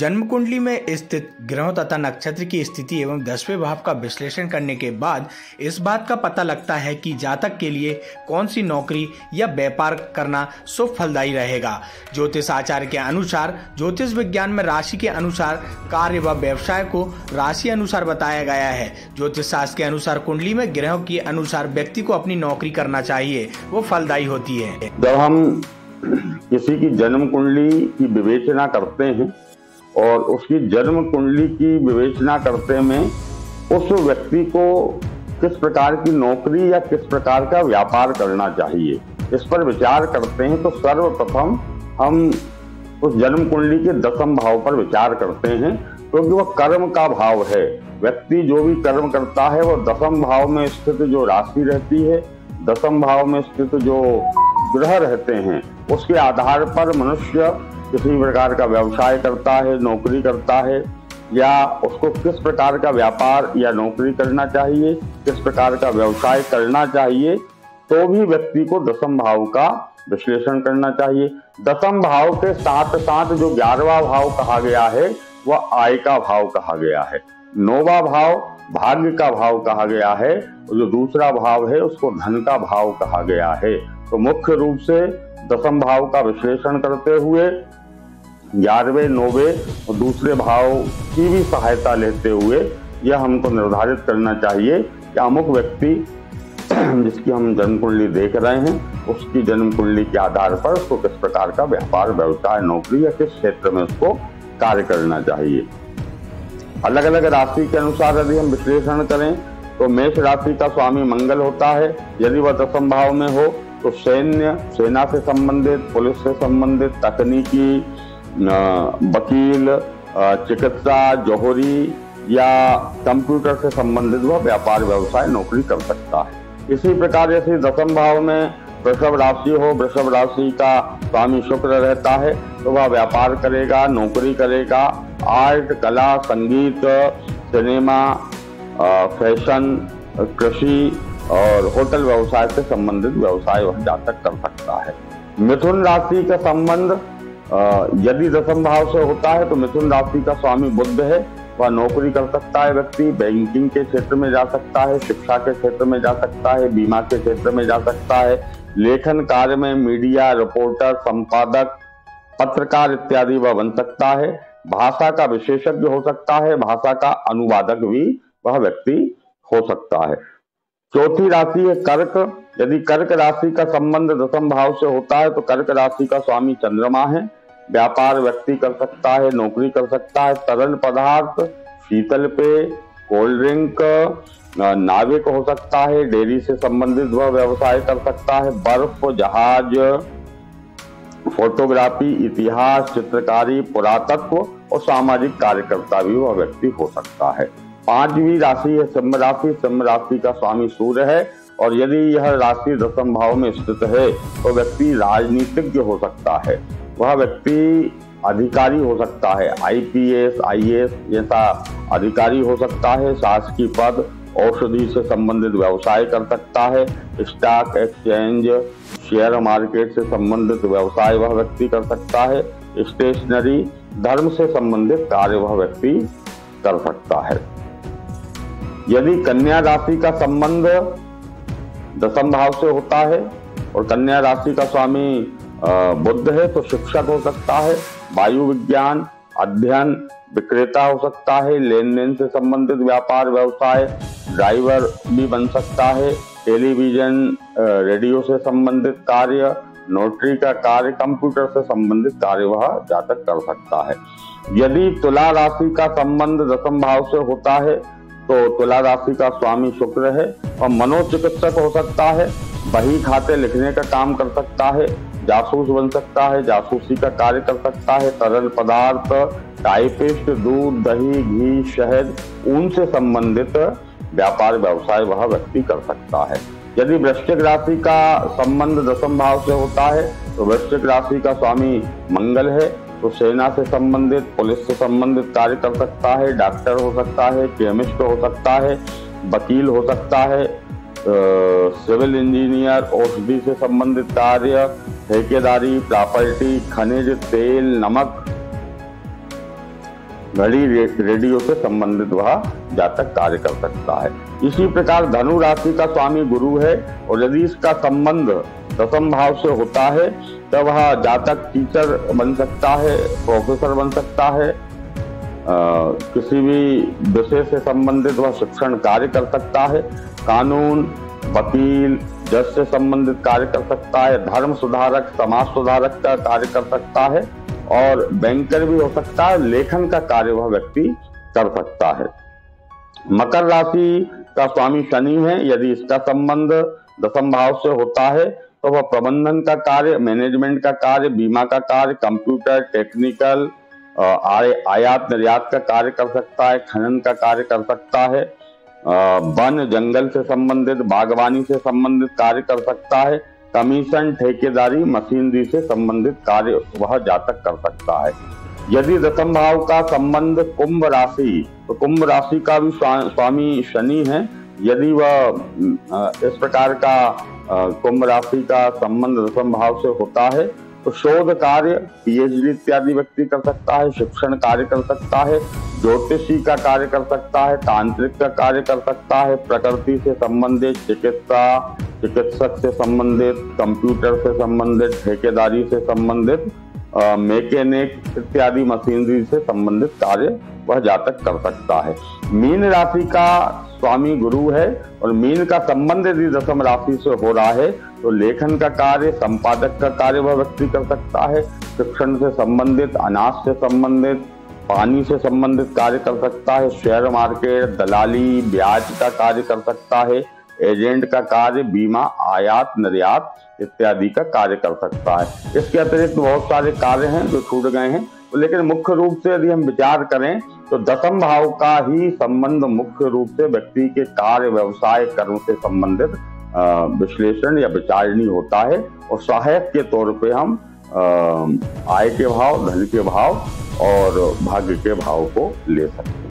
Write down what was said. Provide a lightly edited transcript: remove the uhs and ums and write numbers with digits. जन्म कुंडली में स्थित ग्रहों तथा नक्षत्र की स्थिति एवं 10वें भाव का विश्लेषण करने के बाद इस बात का पता लगता है कि जातक के लिए कौन सी नौकरी या व्यापार करना शुभ फलदायी रहेगा। ज्योतिष आचार्य के अनुसार ज्योतिष विज्ञान में राशि के अनुसार कार्य व व्यवसाय को राशि अनुसार बताया गया है। ज्योतिष शास्त्र के अनुसार कुंडली में ग्रहों के अनुसार व्यक्ति को अपनी नौकरी करना चाहिए, वो फलदायी होती है। जब हम किसी की जन्म कुंडली की विवेचना करते हैं और उसकी जन्म कुंडली की विवेचना करते में उस व्यक्ति को किस प्रकार की नौकरी या किस प्रकार का व्यापार करना चाहिए, इस पर विचार करते हैं तो सर्वप्रथम हम उस जन्म कुंडली के 10वें भाव पर विचार करते हैं, क्योंकि वह कर्म का भाव है। व्यक्ति जो भी कर्म करता है वह 10वें भाव में स्थित जो राशि रहती है, 10वें भाव में स्थित जो ग्रह रहते हैं, उसके आधार पर मनुष्य किसी प्रकार का व्यवसाय करता है, नौकरी करता है, या उसको किस प्रकार का व्यापार या नौकरी करना चाहिए, किस प्रकार का व्यवसाय करना चाहिए, तो भी व्यक्ति को 10वें भाव का विश्लेषण करना चाहिए। 10वें भाव के साथ साथ जो 11वां भाव कहा गया है वह आय का भाव कहा गया है। 9वां भाव भाग्य का भाव कहा गया है, जो दूसरा भाव है उसको धन का भाव कहा गया है। तो मुख्य रूप से 10वें भाव का विश्लेषण करते हुए 11वें, 9वें और दूसरे भाव की भी सहायता लेते हुए यह हमको निर्धारित करना चाहिए कि अमुक व्यक्ति जिसकी हम जन्म कुंडली देख रहे हैं उसकी जन्म कुंडली के आधार पर उसको किस प्रकार का व्यापार, व्यवसाय, नौकरी या किस क्षेत्र में उसको कार्य करना चाहिए। अलग अलग राशि के अनुसार यदि हम विश्लेषण करें तो मेष राशि का स्वामी मंगल होता है। यदि वह 10वें भाव में हो तो सैन्य, सेना से संबंधित, पुलिस से संबंधित, तकनीकी, वकील, चिकित्सा, जौहरी या कंप्यूटर से संबंधित वह व्यापार, व्यवसाय, नौकरी कर सकता है। इसी प्रकार जैसे 10वें भाव में वृषभ राशि हो, वृषभ राशि का स्वामी शुक्र रहता है, तो वह व्यापार करेगा, नौकरी करेगा, आर्ट, कला, संगीत, सिनेमा, फैशन, कृषि और होटल व्यवसाय से संबंधित व्यवसाय वह जातक कर सकता है। मिथुन राशि का संबंध यदि 10वें भाव से होता है तो मिथुन राशि का स्वामी बुध है, वह नौकरी कर सकता है। व्यक्ति बैंकिंग के क्षेत्र में जा सकता है, शिक्षा के क्षेत्र में जा सकता है, बीमा के क्षेत्र में जा सकता है, लेखन कार्य में मीडिया, रिपोर्टर, संपादक, पत्रकार इत्यादि वह बन सकता है। भाषा का विशेषज्ञ हो सकता है, भाषा का अनुवादक भी वह व्यक्ति हो सकता है। चौथी राशि है कर्क। यदि कर्क राशि का संबंध 10वें भाव से होता है तो कर्क राशि का स्वामी चंद्रमा है। व्यापार व्यक्ति कर सकता है, नौकरी कर सकता है। तरल पदार्थ, शीतल पेय, कोल्ड ड्रिंक, नाविक हो सकता है। डेयरी से संबंधित वह व्यवसाय कर सकता है। बर्फ, जहाज, फोटोग्राफी, इतिहास, चित्रकारी, पुरातत्व और सामाजिक कार्यकर्ता भी वह व्यक्ति हो सकता है। 5वीं राशि है सिंह राशि। सिंह राशि का स्वामी सूर्य है और यदि यह राशि 10वें भाव में स्थित है तो व्यक्ति राजनीतिज्ञ हो सकता है, वह व्यक्ति अधिकारी हो सकता है, IPS, IAS जैसा अधिकारी हो सकता है। शासकीय पद, औषधि से संबंधित व्यवसाय कर सकता है। स्टॉक एक्सचेंज, शेयर मार्केट से संबंधित व्यवसाय वह व्यक्ति कर सकता है। स्टेशनरी, धर्म से संबंधित कार्य वह व्यक्ति कर सकता है। यदि कन्या राशि का संबंध 10वें भाव से होता है और कन्या राशि का स्वामी बुध है तो शिक्षक हो सकता है, वायु विज्ञान अध्ययन, विक्रेता हो सकता है, लेन देन से संबंधित व्यापार, व्यवसाय, ड्राइवर भी बन सकता है। टेलीविजन, रेडियो से संबंधित कार्य, नोटरी का कार्य, कंप्यूटर से संबंधित कार्य वह जातक कर सकता है। यदि तुला राशि का संबंध 10वें भाव से होता है तो तुला राशि का स्वामी शुक्र है और मनोचिकित्सक हो सकता है। बही खाते लिखने का काम कर सकता है, जासूस बन सकता है, जासूसी का कार्य कर सकता है। तरल पदार्थ, टाइपिस्ट, दूध, दही, घी, शहद, ऊन से संबंधित व्यापार, व्यवसाय वह व्यक्ति कर सकता है। यदि वृश्चिक राशि का संबंध 10वें भाव से होता है तो वृश्चिक राशि का स्वामी मंगल है तो सेना से संबंधित, पुलिस से संबंधित कार्य कर सकता है। डॉक्टर हो सकता है, केमिस्ट हो सकता है, वकील हो सकता है, सिविल इंजीनियर, औषधि से संबंधित कार्य, ठेकेदारी, प्रॉपर्टी, खनिज, तेल, नमक, घड़ी रेडियो से संबंधित वह जातक कार्य कर सकता है। इसी प्रकार धनु राशि का स्वामी गुरु है और यदि इसका संबंध दशम भाव से होता है तो वह जातक टीचर बन सकता है, प्रोफेसर बन सकता है, किसी भी विषय से संबंधित वह शिक्षण कार्य कर सकता है, कानून, वकील, जज से संबंधित कार्य कर सकता है, धर्म सुधारक, समाज सुधारक का कार्य कर सकता है और बैंकर भी हो सकता है। लेखन का कार्य वह व्यक्ति कर सकता है। मकर राशि का स्वामी शनि है, यदि इसका संबंध दशम भाव से होता है तो वह प्रबंधन का कार्य, मैनेजमेंट का कार्य, बीमा का कार्य, कंप्यूटर, टेक्निकल, आयात निर्यात का कार्य कर सकता है, खनन का कार्य कर सकता है, वन जंगल से संबंधित, बागवानी से संबंधित कार्य कर सकता है, कमीशन, ठेकेदारी, मशीनरी से संबंधित कार्य वह जातक कर सकता है। यदि दशम भाव का संबंध कुंभ राशि, तो कुंभ राशि का भी स्वामी शनि है, यदि वह इस प्रकार का कुंभ राशि का संबंध दशम भाव से होता है तो शोध कार्य, पीएचडी इत्यादि व्यक्ति कर सकता है, शिक्षण कार्य कर सकता है, ज्योतिषी का कार्य कर सकता है, तांत्रिक का कार्य कर सकता है, प्रकृति से संबंधित, चिकित्सा, चिकित्सक से संबंधित, कंप्यूटर से संबंधित, ठेकेदारी से संबंधित, मैकेनिक इत्यादि मशीनरी से संबंधित कार्य वह जातक कर सकता है। मीन राशि का स्वामी गुरु है और मीन का संबंध यदि दशम राशि से हो रहा है तो लेखन का कार्य, संपादक का कार्य वह व्यक्ति कर सकता है, शिक्षण से संबंधित, अनाज से संबंधित, पानी से संबंधित कार्य कर सकता है, शेयर मार्केट, दलाली, ब्याज का कार्य कर सकता है, एजेंट का कार्य, बीमा, आयात निर्यात इत्यादि का कार्य कर सकता है। इसके अतिरिक्त बहुत सारे कार्य हैं जो छूट गए हैं, लेकिन मुख्य रूप से यदि हम विचार करें तो दशम भाव का ही संबंध मुख्य रूप से व्यक्ति के कार्य, व्यवसाय, कर्म से संबंधित विश्लेषण या विचारणी होता है और सहायक के तौर पे हम आय के भाव, धन के भाव और भाग्य के भाव को ले सकते हैं।